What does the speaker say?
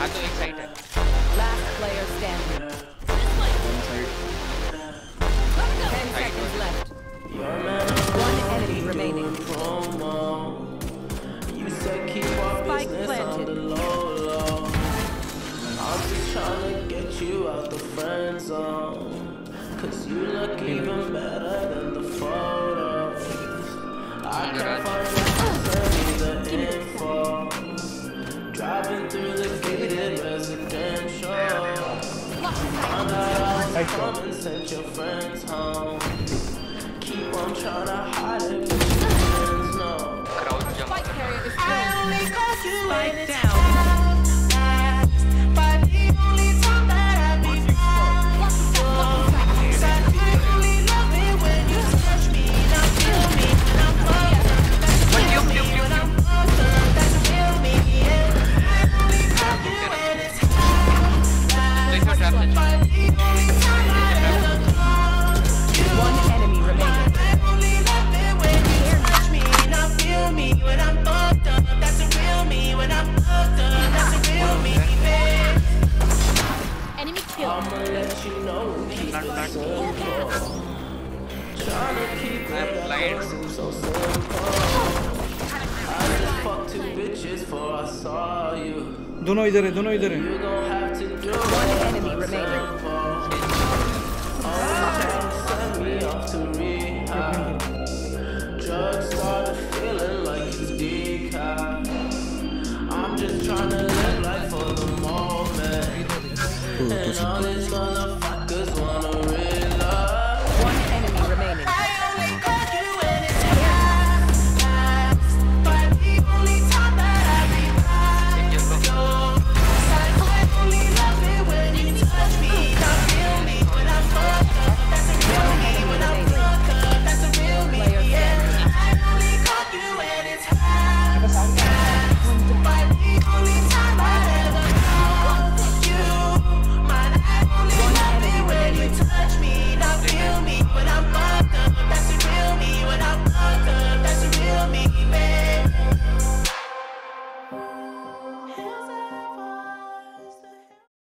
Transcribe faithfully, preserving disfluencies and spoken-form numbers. I'm so excited. Last player standing. One side. Ten I seconds go. Left. One enemy remaining. You said keep our spike planted. I'm just trying to get you out the friend zone. Cause you look even better than the photos. I can't find the info. Driving through the gated residential. Find out how to come and send your friends home. Keep on trying to hide it, but your friends know. I only caught you when it's down. दोनों इधर है दोनों इधर है